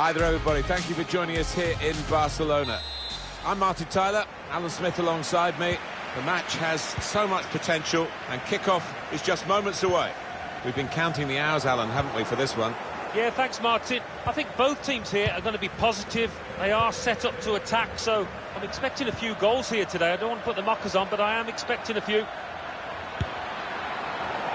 Hi there, everybody. Thank you for joining us here in Barcelona. I'm Marty Tyler, Alan Smith alongside me. The match has so much potential, and kickoff is just moments away. We've been counting the hours, Alan, haven't we, for this one? Yeah, thanks, Martin. I think both teams here are going to be positive. They are set up to attack, so I'm expecting a few goals here today. I don't want to put the mockers on, but I am expecting a few.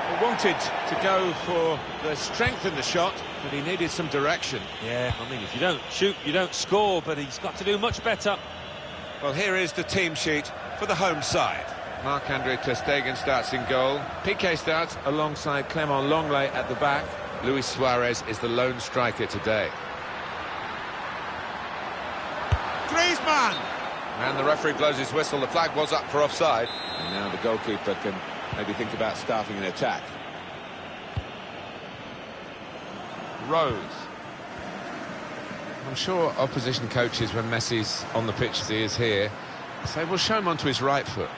He wanted to go for the strength in the shot, but he needed some direction. Yeah, I mean, if you don't shoot, you don't score, but he's got to do much better. Well, here is the team sheet for the home side. Marc-Andre ter Stegen starts in goal. Piqué starts alongside Clement Longley at the back. Luis Suarez is the lone striker today. Griezmann! And the referee blows his whistle. The flag was up for offside. And now the goalkeeper can maybe think about starting an attack. Rose. I'm sure opposition coaches, when Messi's on the pitch as he is here, say, we'll show him onto his right foot.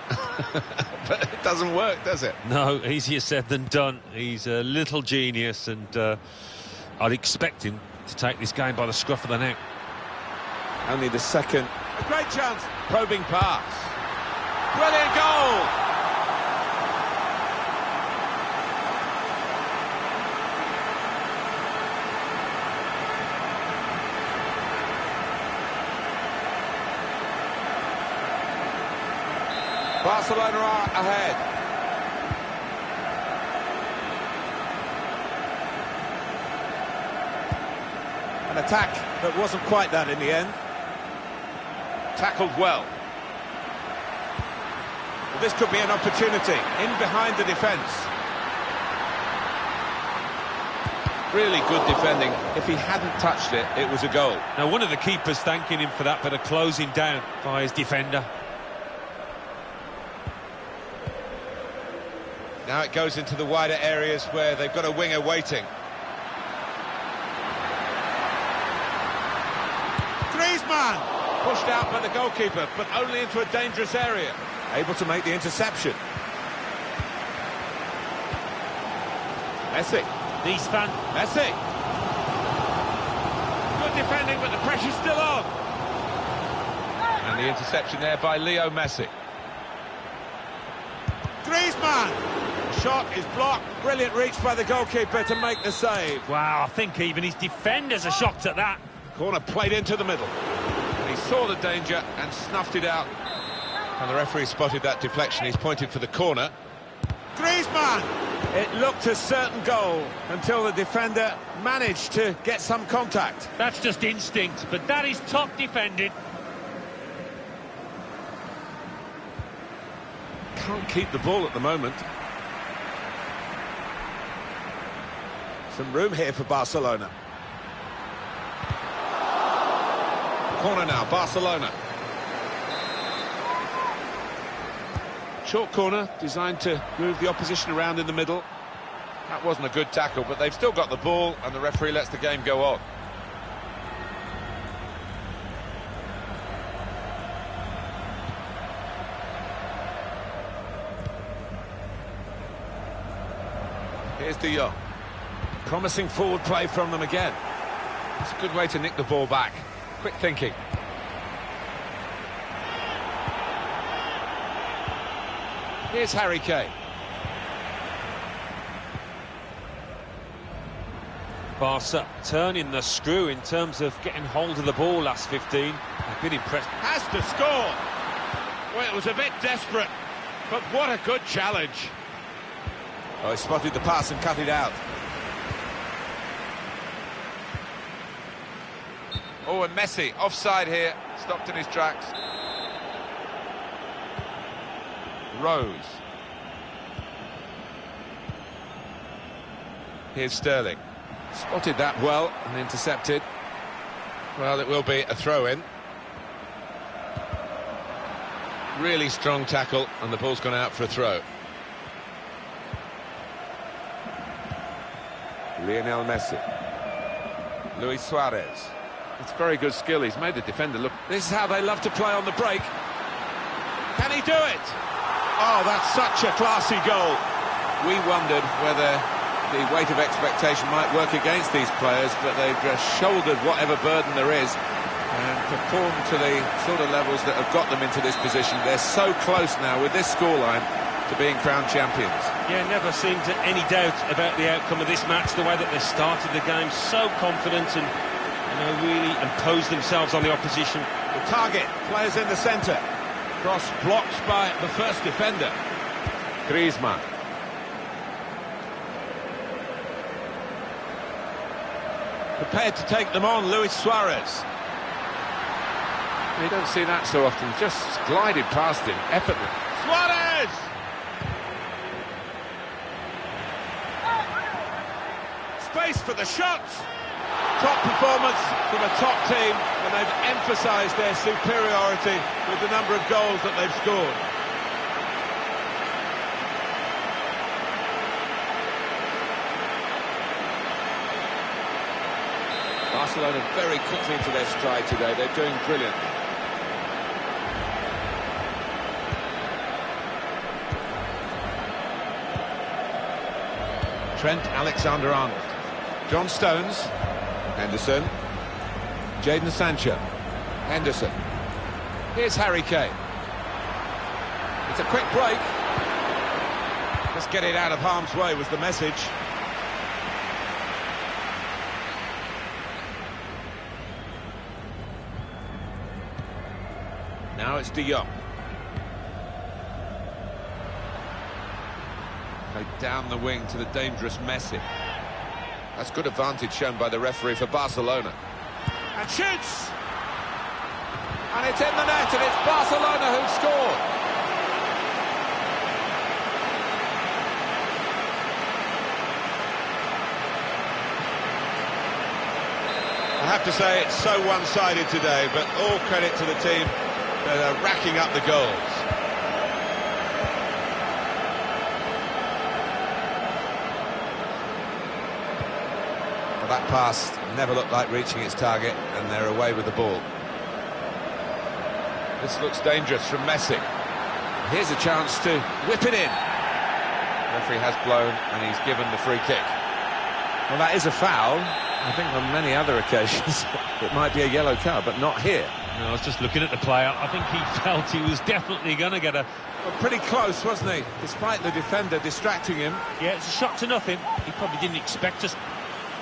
But it doesn't work, does it? No, easier said than done. He's a little genius, and I'd expect him to take this game by the scruff of the neck. Only the second. A great chance. Probing pass. Brilliant goal! Barcelona are ahead. An attack that wasn't quite that in the end. Tackled well. Well, this could be an opportunity. In behind the defence. Really good defending. If he hadn't touched it, it was a goal. Now, one of the keepers thanking him for that, but a closing down by his defender. Now it goes into the wider areas where they've got a winger waiting. Griezmann! Pushed out by the goalkeeper, but only into a dangerous area. Able to make the interception. Messi. Di Stefano. Messi. Good defending, but the pressure's still on. And the interception there by Leo Messi. Griezmann! Shot is blocked. Brilliant reach by the goalkeeper to make the save. Wow, I think even his defenders are shocked at that. Corner played into the middle. He saw the danger and snuffed it out. And the referee spotted that deflection. He's pointed for the corner. Griezmann! It looked a certain goal until the defender managed to get some contact. That's just instinct, but that is top defended. Can't keep the ball at the moment. Some room here for Barcelona. Corner now, Barcelona. Short corner, designed to move the opposition around in the middle. That wasn't a good tackle, but they've still got the ball, and the referee lets the game go on. Here's De Jong. Promising forward play from them again. It's a good way to nick the ball back. Quick thinking. Here's Harry Kane. Barca turning the screw in terms of getting hold of the ball last 15. I've been impressed. Has to score. Well, it was a bit desperate, but what a good challenge. Oh, he spotted the pass and cut it out. Oh, and Messi, offside here, stopped in his tracks. Rose. Here's Sterling. Spotted that well and intercepted. Well, it will be a throw-in. Really strong tackle, and the ball's gone out for a throw. Lionel Messi. Luis Suarez. It's very good skill. He's made the defender look. This is how they love to play on the break. Can he do it? Oh, that's such a classy goal. We wondered whether The weight of expectation might work against these players, but they've just shouldered whatever burden there is and performed to the sort of levels that have got them into this position. They're so close now with this scoreline to being crowned champions. Yeah, never seemed to any doubt about the outcome of this match, the way that they started the game, so confident and really imposed themselves on the opposition. The target, players in the centre, cross blocked by the first defender. Griezmann. Prepared to take them on, Luis Suarez. You don't see that so often, just glided past him, effortless. Suarez! Space for the shots. Top performance from a top team, and they've emphasised their superiority with the number of goals that they've scored. Barcelona very quickly into their stride today. They're doing brilliantly. Trent Alexander-Arnold. John Stones. Henderson. Jadon Sancho. Henderson. Here's Harry Kane. It's a quick break. Just get it out of harm's way was the message. Now it's De Jong. Played down the wing to the dangerous Messi. That's good advantage shown by the referee for Barcelona. And shoots! And it's in the net, and it's Barcelona who've scored. I have to say, it's so one-sided today, but all credit to the team. They're racking up the goals. But that pass never looked like reaching its target, and they're away with the ball. This looks dangerous from Messi. Here's a chance to whip it in. The referee has blown, and he's given the free kick. Well, that is a foul. I think on many other occasions it might be a yellow card, but not here. No, I was just looking at the player. I think he felt he was definitely going to get a... Well, pretty close, wasn't he? Despite the defender distracting him. Yeah, it's a shot to nothing. He probably didn't expect us.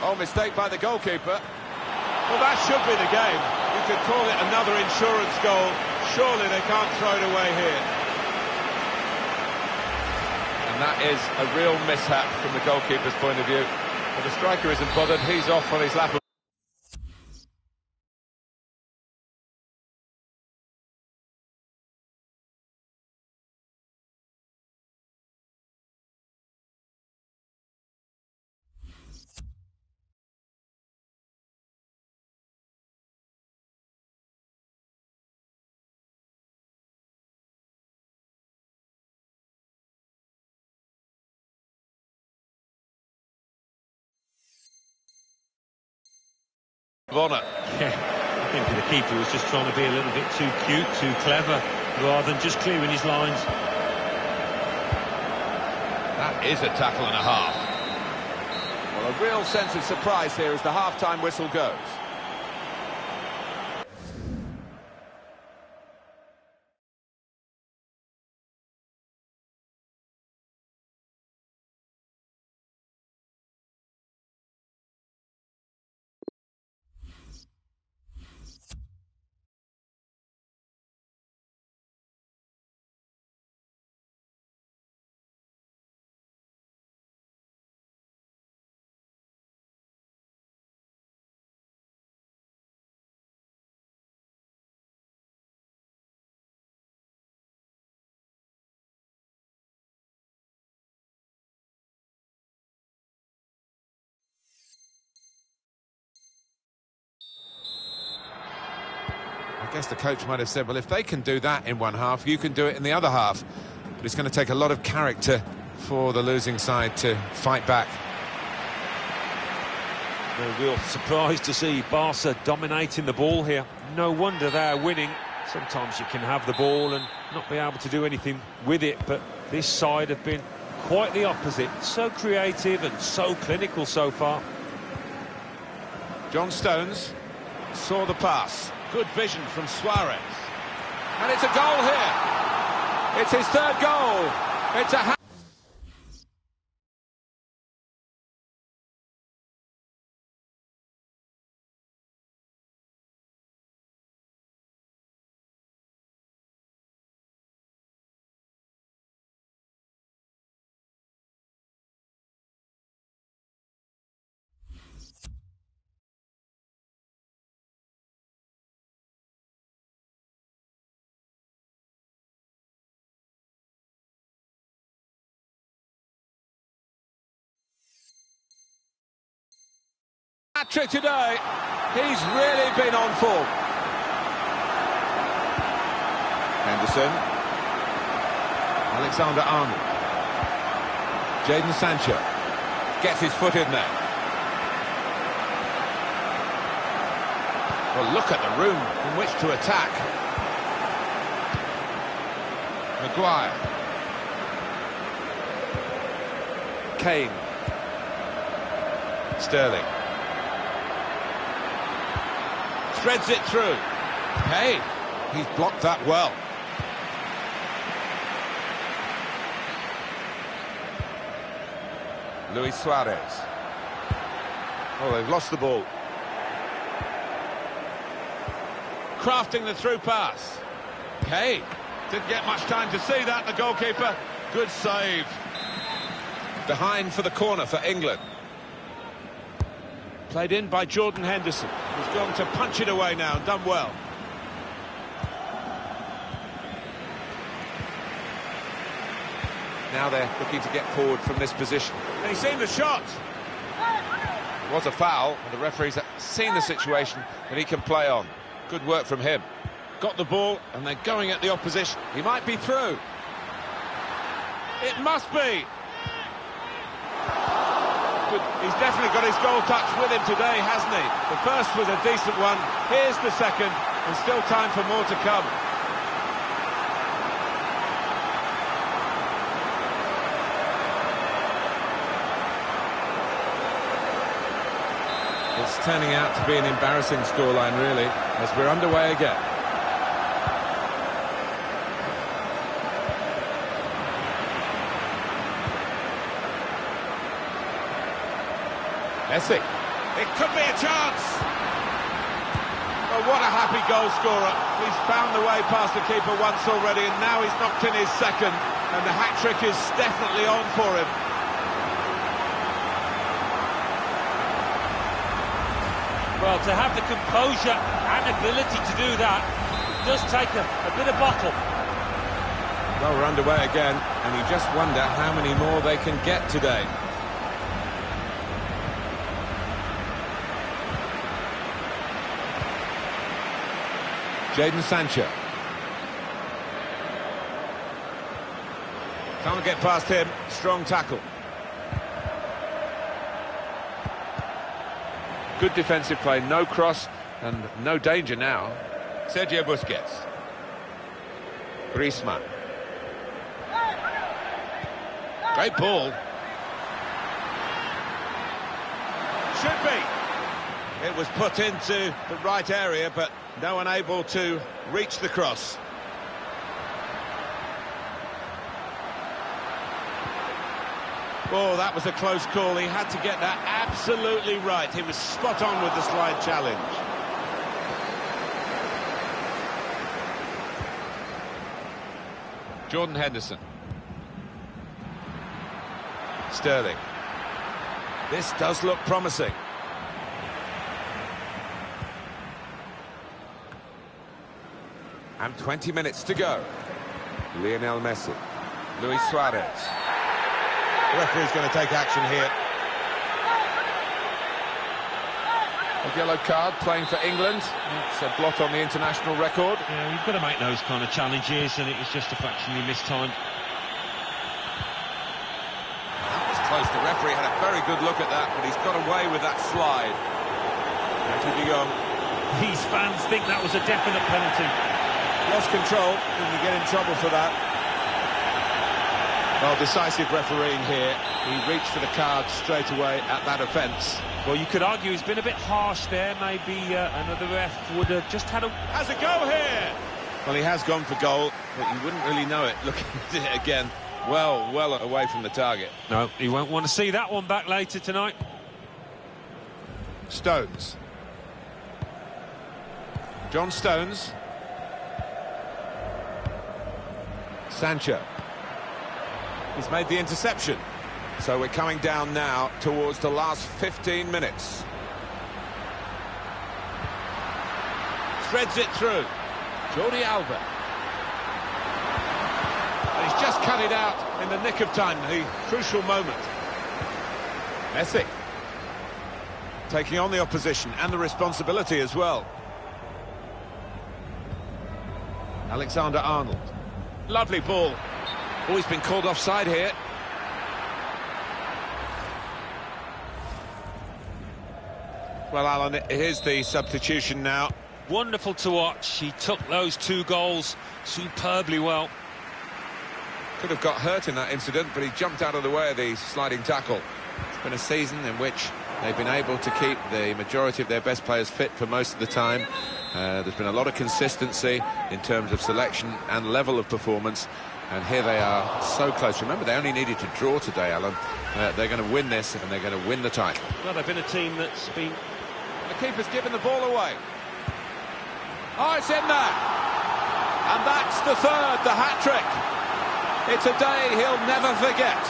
Oh, mistake by the goalkeeper. Well, that should be the game. You could call it another insurance goal. Surely they can't throw it away here. And that is a real mishap from the goalkeeper's point of view. But the striker isn't bothered. He's off on his lap. Honour. Yeah, I think the keeper was just trying to be a little bit too cute, too clever, rather than just clearing his lines. That is a tackle and a half. Well, a real sense of surprise here as the half-time whistle goes. I guess the coach might have said, well, if they can do that in one half, you can do it in the other half. But it's going to take a lot of character for the losing side to fight back. A real surprise to see Barca dominating the ball here. No wonder they're winning. Sometimes you can have the ball and not be able to do anything with it, but this side have been Quite the opposite. So creative and so clinical so far. John Stones saw the pass. Good vision from Suarez. And it's a goal here. It's his third goal. It's a... Patrick today, he's really been on form. Henderson, Alexander-Arnold, Jadon Sancho gets his foot in there. Well, look at the room in which to attack. Maguire, Kane, Sterling. Threads it through. Hey, he's blocked that well. Luis Suarez. Oh, they've lost the ball. Crafting the through pass. Hey, didn't get much time to see that. The goalkeeper, good save. Behind for the corner for England. Played in by Jordan Henderson. He's going to punch it away now, and done well. Now they're looking to get forward from this position. And he's seen the shot. It was a foul, and the referee's seen the situation that he can play on. Good work from him. Got the ball, and they're going at the opposition. He might be through. It must be. He's definitely got his goal touch with him today, hasn't he? The first was a decent one. Here's the second, and still time for more to come. It's turning out to be an embarrassing scoreline, really, as we're underway again. Messi. It could be a chance. Oh, what a happy goal scorer. He's found the way past the keeper once already, and now he's knocked in his second, and the hat-trick is definitely on for him. Well, to have the composure and ability to do that, it does take a bit of bottle. Well, we're underway again, and you just wonder how many more they can get today. Jadon Sancho. Can't get past him. Strong tackle. Good defensive play. No cross and no danger now. Sergio Busquets. Griezmann. Great ball. Should be. It was put into the right area, but no one able to reach the cross. Oh, that was a close call. He had to get that absolutely right. He was spot on with the slide challenge. Jordan Henderson. Sterling. This does look promising. And 20 minutes to go. Lionel Messi. Luis Suarez. The referee's going to take action here. A yellow card playing for England. It's a blot on the international record. Yeah, you've got to make those kind of challenges, and it was just a fractionally mistimed. That was close. The referee had a very good look at that, but he's got away with that slide. And to De Jong. These fans think that was a definite penalty. Lost control, and you get in trouble for that. Well, decisive refereeing here. He reached for the card straight away at that offence. Well, you could argue he's been a bit harsh there. Maybe another ref would have just has a go here. Well, he has gone for goal, but you wouldn't really know it looking at it again. Well away from the target. No, he won't want to see that one back later tonight. Stones. John Stones. Sancho. He's made the interception. So we're coming down now towards the last 15 minutes. Threads it through. Jordi Alba. And he's just cut it out in the nick of time, the crucial moment. Messi. Taking on the opposition and the responsibility as well. Alexander-Arnold. Lovely ball. Oh, he's been called offside here. Well, Alan, here's the substitution now. Wonderful to watch. He took those two goals superbly well. Could have got hurt in that incident, but he jumped out of the way of the sliding tackle. It's been a season in which they've been able to keep the majority of their best players fit for most of the time. There's been a lot of consistency in terms of selection and level of performance. And here they are, so close. Remember, they only needed to draw today, Alan. They're going to win this, and they're going to win the title. Well, they've been a team that's been... The keeper's given the ball away. Oh, it's in there. And that's the third, the hat-trick. It's a day he'll never forget.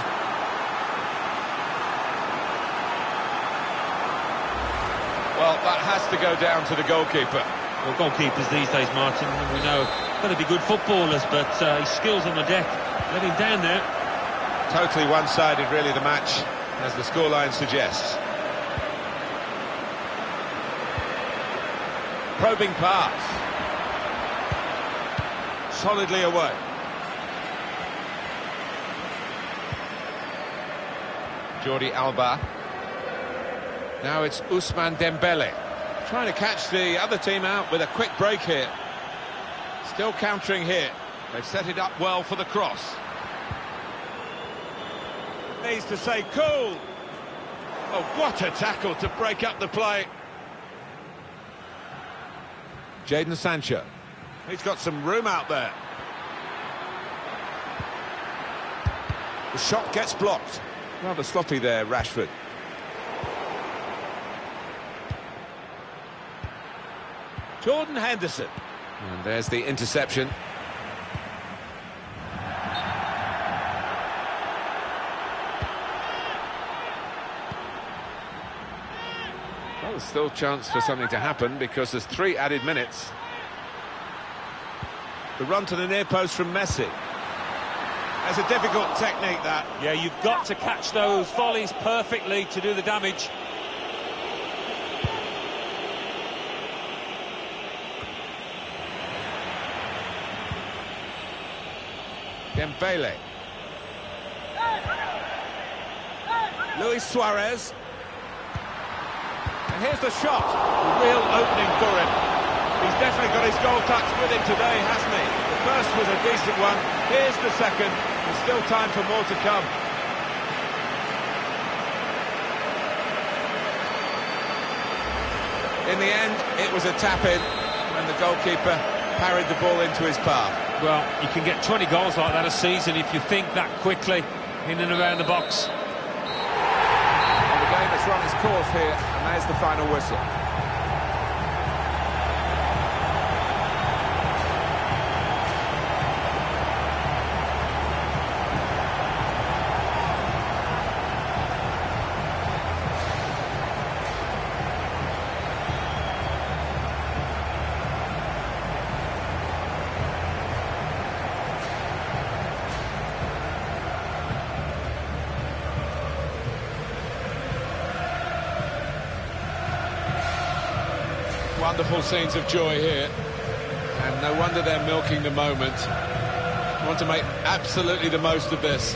Well, that has to go down to the goalkeeper. Well, goalkeepers these days, Martin, we know, going to be good footballers, but his skills on the deck let him down there. Totally one-sided, really, the match, as the scoreline suggests. Probing pass. Solidly away. Jordi Alba. Now it's Usman Dembele. Trying to catch the other team out with a quick break here. Still countering here. They've set it up well for the cross. Needs to say cool. Oh, what a tackle to break up the play. Jadon Sancho. He's got some room out there. The shot gets blocked. Rather sloppy there, Rashford. Jordan Henderson. And there's the interception. Well, there's still a chance for something to happen because there's 3 added minutes. The run to the near post from Messi. That's a difficult technique, that. Yeah, you've got to catch those volleys perfectly to do the damage. Dembele. Luis Suarez. And here's the shot. A real opening for him. He's definitely got his goal touch with him today, hasn't he? The first was a decent one. Here's the second. There's still time for more to come. In the end, it was a tap-in when the goalkeeper parried the ball into his path. Well, you can get 20 goals like that a season if you think that quickly in and around the box. And the game has run its course here, and there's the final whistle. Wonderful scenes of joy here, and no wonder they're milking the moment. They want to make absolutely the most of this.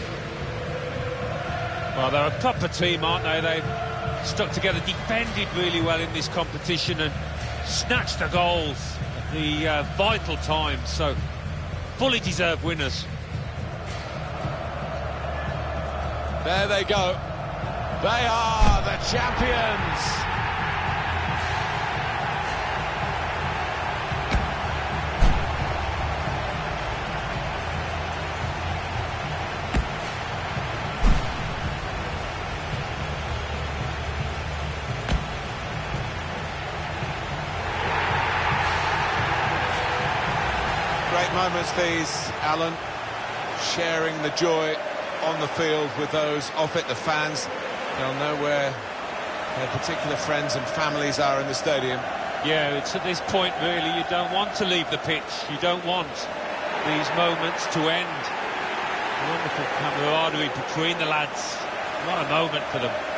Well, they're a proper team, aren't they? They've stuck together, defended really well in this competition, and snatched the goals at the vital time. So, fully deserved winners. There they go. They are the champions. Great moments these, Alan, sharing the joy on the field with those off it, the fans. They'll know where their particular friends and families are in the stadium. Yeah, it's at this point, really, you don't want to leave the pitch. You don't want these moments to end. Wonderful camaraderie between the lads. What a moment for them.